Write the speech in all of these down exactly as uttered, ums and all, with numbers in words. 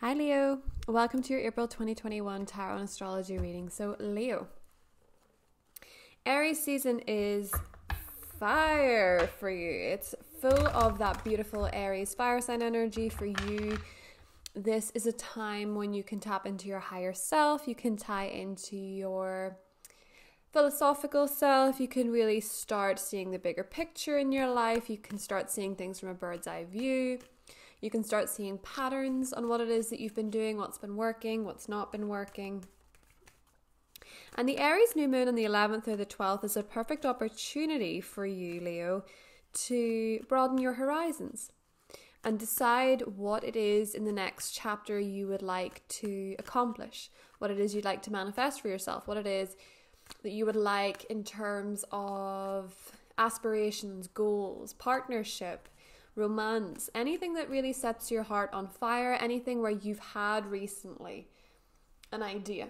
Hi Leo, welcome to your April twenty twenty-one Tarot and Astrology reading. So Leo, Aries season is fire for you. It's full of that beautiful Aries fire sign energy for you. This is a time when you can tap into your higher self, you can tie into your philosophical self, you can really start seeing the bigger picture in your life, you can start seeing things from a bird's eye view. You can start seeing patterns on what it is that you've been doing, what's been working, what's not been working. And the Aries new moon on the eleventh or the twelfth is a perfect opportunity for you, Leo, to broaden your horizons and decide what it is in the next chapter you would like to accomplish, what it is you'd like to manifest for yourself, what it is that you would like in terms of aspirations, goals, partnership, romance, anything that really sets your heart on fire, anything where you've had recently an idea.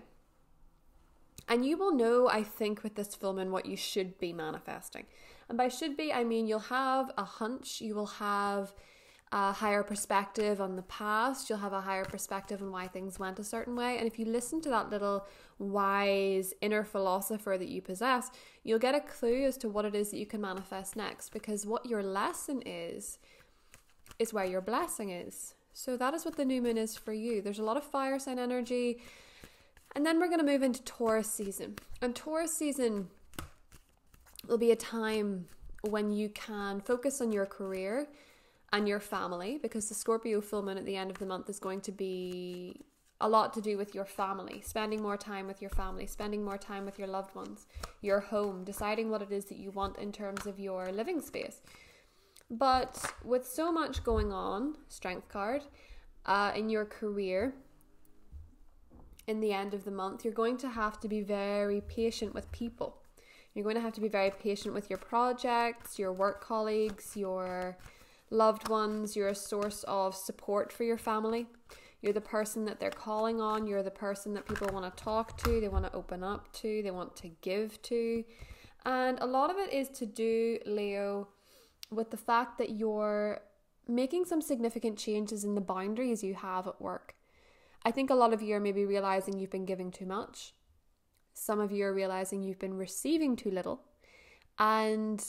And you will know, I think, with this full moon what you should be manifesting. And by should be, I mean you'll have a hunch, you will have a higher perspective on the past, you'll have a higher perspective on why things went a certain way. And if you listen to that little wise inner philosopher that you possess, you'll get a clue as to what it is that you can manifest next, because what your lesson is is where your blessing is. So that is what the new moon is for you. There's a lot of fire sign energy. And then we're going to move into Taurus season. And Taurus season will be a time when you can focus on your career and your family, because the Scorpio full moon at the end of the month is going to be a lot to do with your family, spending more time with your family, spending more time with your loved ones, your home, deciding what it is that you want in terms of your living space. But with so much going on, strength card, uh, in your career, in the end of the month, you're going to have to be very patient with people. You're going to have to be very patient with your projects, your work colleagues, your loved ones. You're a source of support for your family. You're the person that they're calling on. You're the person that people want to talk to, they want to open up to, they want to give to. And a lot of it is to do, Leo, with the fact that you're making some significant changes in the boundaries you have at work. I think a lot of you are maybe realizing you've been giving too much. Some of you are realizing you've been receiving too little. And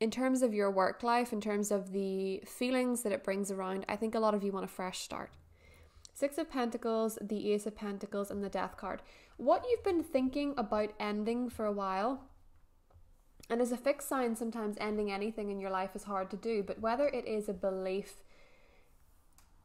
in terms of your work life, in terms of the feelings that it brings around, I think a lot of you want a fresh start. Six of Pentacles, the Ace of Pentacles, and the Death card. What you've been thinking about ending for a while, and as a fixed sign, sometimes ending anything in your life is hard to do, but whether it is a belief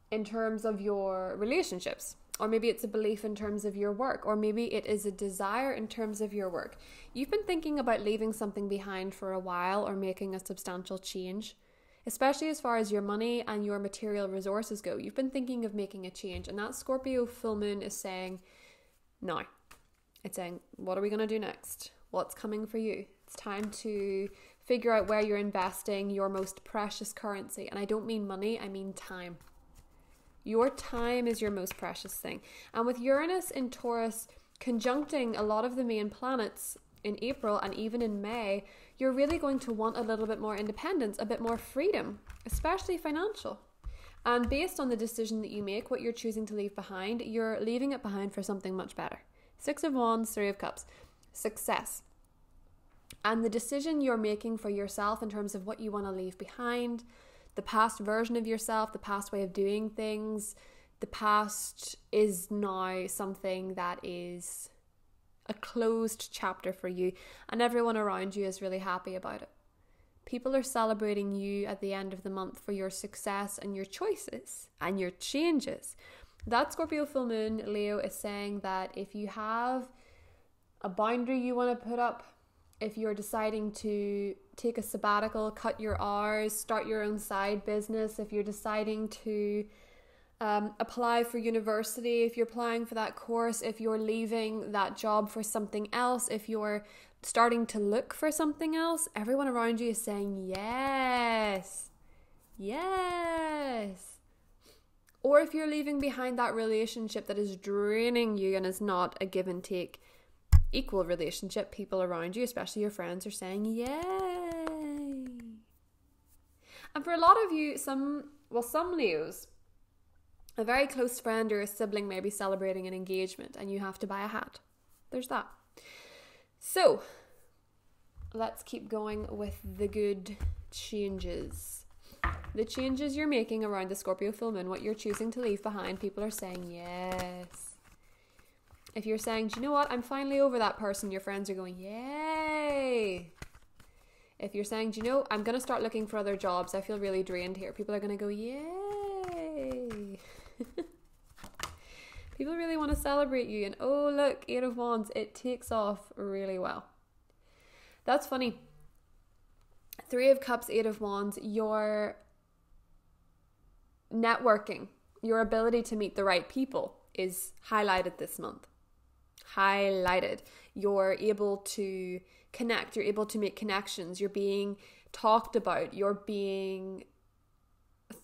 in terms of your relationships, or maybe it's a belief in terms of your work, or maybe it is a desire in terms of your work. You've been thinking about leaving something behind for a while or making a substantial change, especially as far as your money and your material resources go. You've been thinking of making a change, and that Scorpio full moon is saying, no. It's saying, what are we going to do next? What's coming for you? It's time to figure out where you're investing your most precious currency. And I don't mean money, I mean time. Your time is your most precious thing. And with Uranus in Taurus conjuncting a lot of the main planets in April and even in May, you're really going to want a little bit more independence, a bit more freedom, especially financial. And based on the decision that you make, what you're choosing to leave behind, you're leaving it behind for something much better. Six of Wands, Three of Cups, success. And the decision you're making for yourself in terms of what you want to leave behind, the past version of yourself, the past way of doing things, the past is now something that is a closed chapter for you, and everyone around you is really happy about it. People are celebrating you at the end of the month for your success and your choices and your changes. That Scorpio full moon, Leo, is saying that if you have a boundary you want to put up, if you're deciding to take a sabbatical, cut your hours, start your own side business, if you're deciding to um, apply for university, if you're applying for that course, if you're leaving that job for something else, if you're starting to look for something else, everyone around you is saying, yes, yes. Or if you're leaving behind that relationship that is draining you and is not a give and take equal relationship, people around you, especially your friends, are saying yay. And for a lot of you, some well some Leos, A very close friend or a sibling may be celebrating an engagement and you have to buy a hat. There's that. So let's keep going with the good changes. The changes you're making around the Scorpio full moon, what you're choosing to leave behind, people are saying yes. If you're saying, do you know what, I'm finally over that person, your friends are going, yay. If you're saying, do you know, I'm going to start looking for other jobs, I feel really drained here, people are going to go, yay. People really want to celebrate you. And oh, look, Eight of Wands, it takes off really well. That's funny. Three of Cups, Eight of Wands, your networking, your ability to meet the right people is highlighted this month. Highlighted. You're able to connect. You're able to make connections. You're being talked about. You're being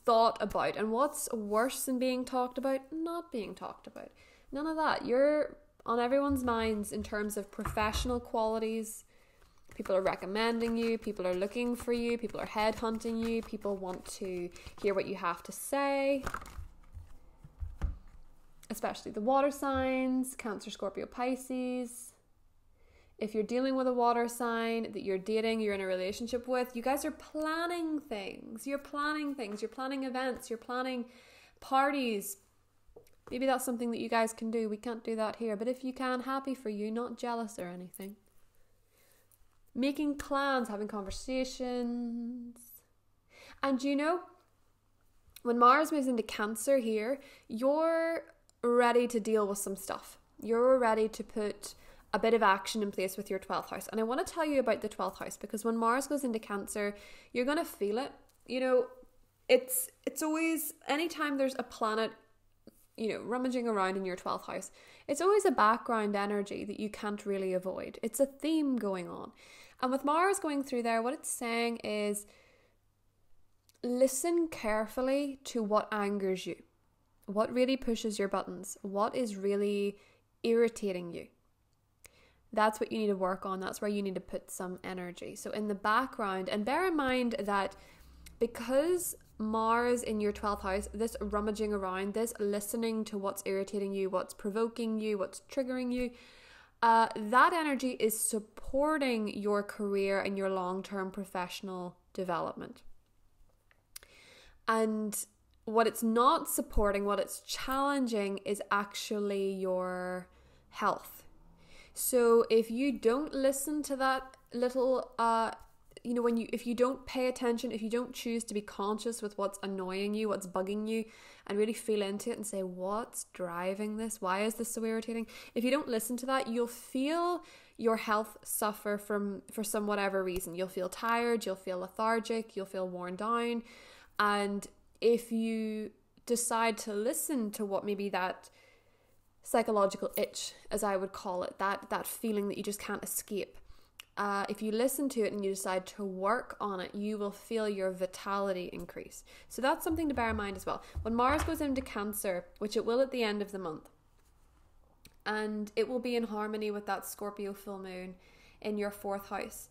thought about. And what's worse than being talked about? Not being talked about. None of that. You're on everyone's minds in terms of professional qualities. People are recommending you. People are looking for you. People are headhunting you. People want to hear what you have to say. Especially the water signs, Cancer, Scorpio, Pisces. If you're dealing with a water sign that you're dating, you're in a relationship with, you guys are planning things. You're planning things. You're planning events. You're planning parties. Maybe that's something that you guys can do. We can't do that here. But if you can, happy for you, not jealous or anything. Making plans, having conversations. And you know, when Mars moves into Cancer here, you're ready to deal with some stuff. You're ready to put a bit of action in place with your twelfth house. And I want to tell you about the twelfth house, because when Mars goes into Cancer, you're going to feel it. You know, it's it's always, anytime there's a planet, you know, rummaging around in your twelfth house, it's always a background energy that you can't really avoid. It's a theme going on. And with Mars going through there, what it's saying is, listen carefully to what angers you. What really pushes your buttons? What is really irritating you? That's what you need to work on. That's where you need to put some energy. So in the background, and bear in mind that because Mars in your twelfth house, this rummaging around, this listening to what's irritating you, what's provoking you, what's triggering you, uh, that energy is supporting your career and your long-term professional development. And what it's not supporting, what it's challenging, is actually your health. So if you don't listen to that little, uh, you know, when you, if you don't pay attention, if you don't choose to be conscious with what's annoying you, what's bugging you, and really feel into it and say, what's driving this? Why is this so irritating? If you don't listen to that, you'll feel your health suffer from, for some whatever reason. You'll feel tired, you'll feel lethargic, you'll feel worn down. And if you decide to listen to what maybe that psychological itch, as I would call it, that, that feeling that you just can't escape, uh, if you listen to it and you decide to work on it, you will feel your vitality increase. So that's something to bear in mind as well. When Mars goes into Cancer, which it will at the end of the month, and it will be in harmony with that Scorpio full moon in your fourth house,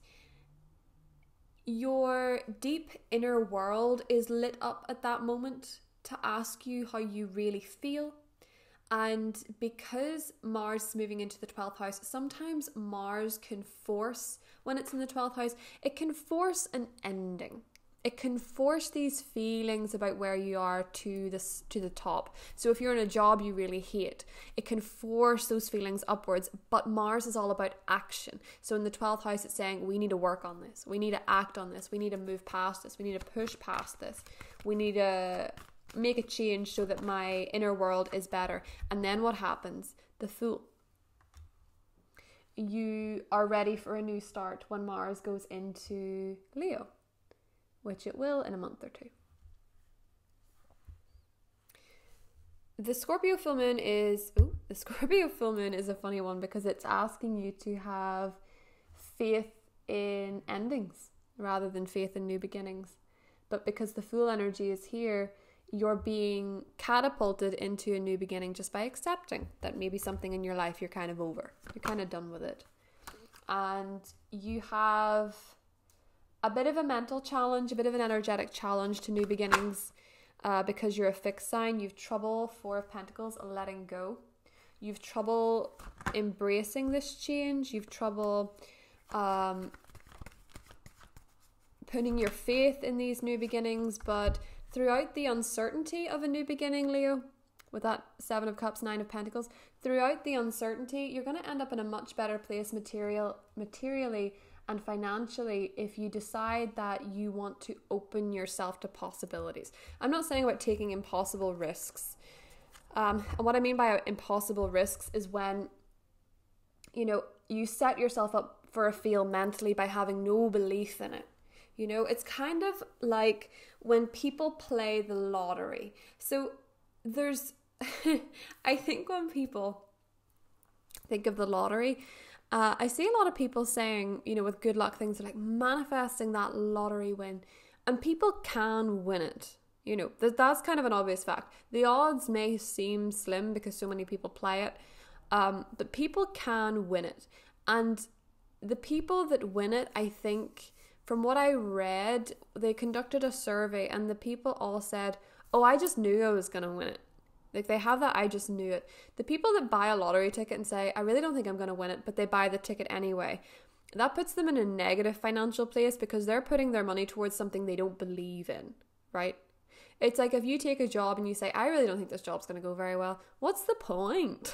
your deep inner world is lit up at that moment to ask you how you really feel. And because Mars is moving into the twelfth house, sometimes Mars can force, when it's in the twelfth house, it can force an ending. It can force these feelings about where you are to the, to the top. So if you're in a job you really hate, it can force those feelings upwards. But Mars is all about action. So in the twelfth house, it's saying, we need to work on this. We need to act on this. We need to move past this. We need to push past this. We need to make a change so that my inner world is better. And then what happens? The Fool. You are ready for a new start when Mars goes into Leo, which it will in a month or two. The Scorpio full moon is, ooh, the Scorpio full moon is a funny one because it's asking you to have faith in endings rather than faith in new beginnings. But because the Fool energy is here, you're being catapulted into a new beginning just by accepting that maybe something in your life you're kind of over, you're kind of done with it. And you have a bit of a mental challenge, a bit of an energetic challenge to new beginnings. Uh, because you're a fixed sign, you've trouble, Four of Pentacles, letting go. You've trouble embracing this change. You've trouble um, putting your faith in these new beginnings. But throughout the uncertainty of a new beginning, Leo, with that Seven of Cups, Nine of Pentacles, throughout the uncertainty, you're going to end up in a much better place material, materially and financially if you decide that you want to open yourself to possibilities. I'm not saying about taking impossible risks. Um, and what I mean by impossible risks is when, you know, you set yourself up for a fail mentally by having no belief in it. You know, it's kind of like when people play the lottery. So there's, I think when people think of the lottery, uh, I see a lot of people saying, you know, with good luck things, are like manifesting that lottery win, and people can win it. You know, that that's kind of an obvious fact. The odds may seem slim because so many people play it, um, but people can win it. And the people that win it, I think, from what I read, they conducted a survey and the people all said, oh, I just knew I was going to win it. Like, they have that, I just knew it. The people that buy a lottery ticket and say, I really don't think I'm going to win it, but they buy the ticket anyway, that puts them in a negative financial place because they're putting their money towards something they don't believe in, right? It's like if you take a job and you say, I really don't think this job's going to go very well. What's the point?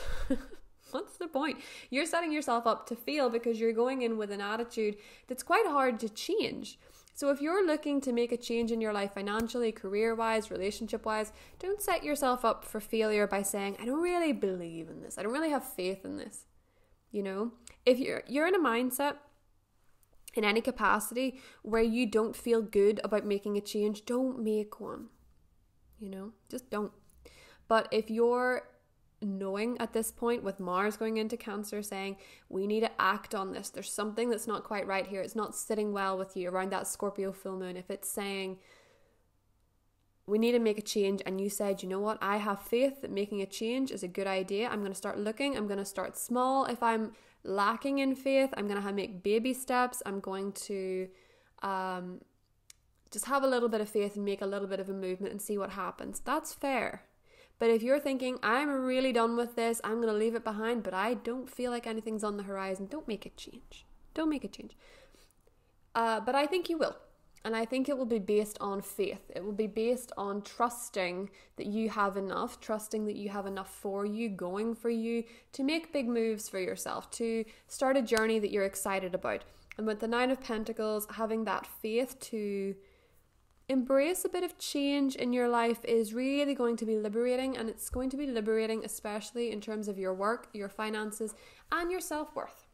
What's the point? You're setting yourself up to fail because you're going in with an attitude that's quite hard to change. So if you're looking to make a change in your life financially, career-wise, relationship-wise, don't set yourself up for failure by saying, I don't really believe in this. I don't really have faith in this. You know, if you're, you're in a mindset in any capacity where you don't feel good about making a change, don't make one. You know, just don't. But if you're knowing at this point with Mars going into Cancer saying, we need to act on this, there's something that's not quite right here, it's not sitting well with you around that Scorpio full moon, if it's saying, we need to make a change, and you said, you know what, I have faith that making a change is a good idea, I'm going to start looking, I'm going to start small. If I'm lacking in faith, I'm going to make baby steps, I'm going to um, just have a little bit of faith and make a little bit of a movement and see what happens. That's fair. But if you're thinking, I'm really done with this, I'm going to leave it behind, but I don't feel like anything's on the horizon, don't make a change. Don't make a change. Uh, but I think you will. And I think it will be based on faith. It will be based on trusting that you have enough, trusting that you have enough for you, going for you, to make big moves for yourself, to start a journey that you're excited about. And with the Nine of Pentacles, having that faith to embrace a bit of change in your life is really going to be liberating, and it's going to be liberating especially in terms of your work, your finances, and your self-worth.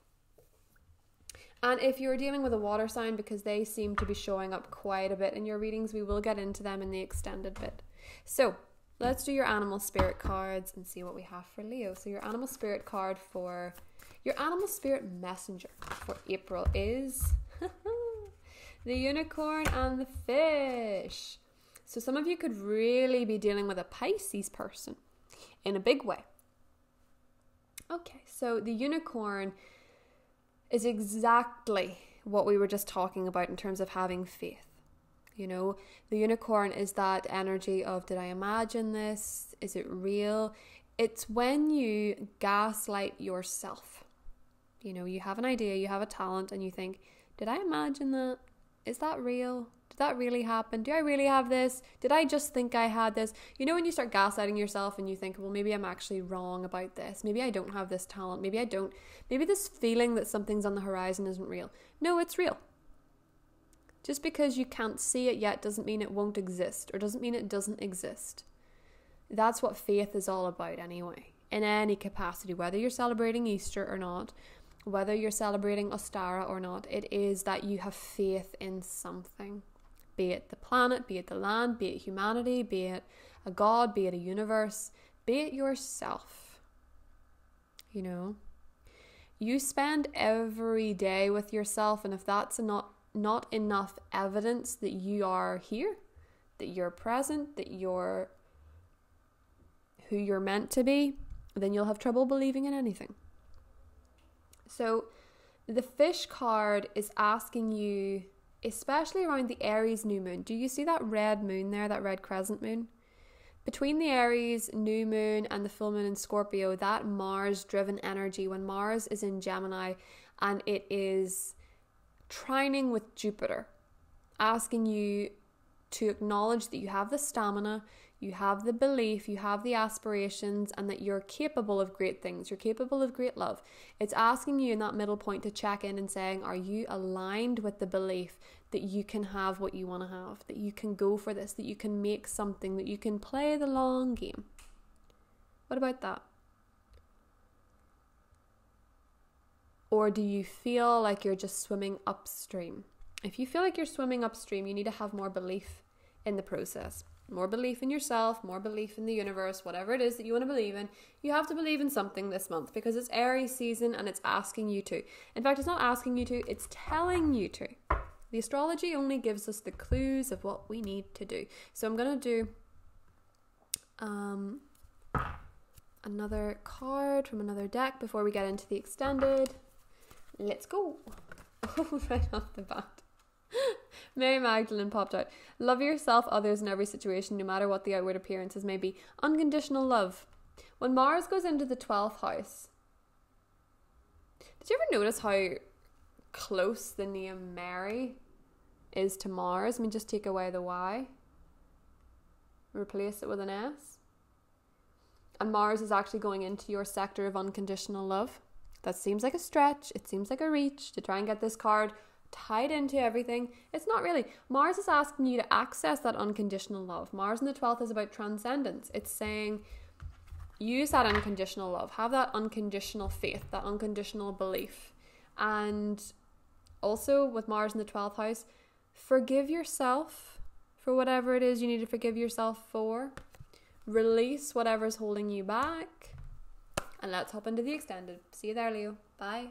And if you're dealing with a water sign, because they seem to be showing up quite a bit in your readings, we will get into them in the extended bit. So let's do your animal spirit cards and see what we have for Leo. So your animal spirit card for your animal spirit messenger for April is the unicorn and the fish. So some of you could really be dealing with a Pisces person in a big way. Okay, so the unicorn is exactly what we were just talking about in terms of having faith. You know, the unicorn is that energy of, did I imagine this? Is it real? It's when you gaslight yourself. You know, you have an idea, you have a talent, and you think, did I imagine that? Is that real? Did that really happen? Do I really have this? Did I just think I had this? You know, when you start gaslighting yourself and you think, well, maybe I'm actually wrong about this. Maybe I don't have this talent. Maybe I don't. Maybe this feeling that something's on the horizon isn't real. No, it's real. Just because you can't see it yet doesn't mean it won't exist, or doesn't mean it doesn't exist. That's what faith is all about anyway, in any capacity, whether you're celebrating Easter or not, whether you're celebrating Ostara or not, it is that you have faith in something. Be it the planet, be it the land, be it humanity, be it a god, be it a universe, be it yourself. You know, you spend every day with yourself, and if that's not, not enough evidence that you are here, that you're present, that you're who you're meant to be, then you'll have trouble believing in anything. So the fish card is asking you, especially around the Aries new moon. Do you see that red moon there, that red crescent moon? Between the Aries new moon and the full moon in Scorpio, that Mars driven energy, when Mars is in Gemini and it is trining with Jupiter, asking you to acknowledge that you have the stamina, you have the belief, you have the aspirations, and that you're capable of great things, you're capable of great love. It's asking you in that middle point to check in and saying, are you aligned with the belief that you can have what you want to have, that you can go for this, that you can make something, that you can play the long game? What about that? Or do you feel like you're just swimming upstream? If you feel like you're swimming upstream, you need to have more belief in the process. More belief in yourself, more belief in the universe, whatever it is that you want to believe in. You have to believe in something this month because it's Aries season and it's asking you to. In fact, it's not asking you to, it's telling you to. The astrology only gives us the clues of what we need to do. So I'm going to do um, another card from another deck before we get into the extended. Let's go. Oh, right off the bat. Mary Magdalene popped out. Love yourself, others, in every situation, no matter what the outward appearances may be. Unconditional love. When Mars goes into the twelfth house, did you ever notice how close the name Mary is to Mars? I mean, just take away the Y, replace it with an S. And Mars is actually going into your sector of unconditional love. That seems like a stretch. It seems like a reach to try and get this card tied into everything. It's not really. Mars is asking you to access that unconditional love. Mars in the twelfth is about transcendence. It's saying use that unconditional love. Have that unconditional faith, that unconditional belief. And also with Mars in the twelfth house, forgive yourself for whatever it is you need to forgive yourself for. Release whatever's holding you back. And let's hop into the extended. See you there, Leo. Bye.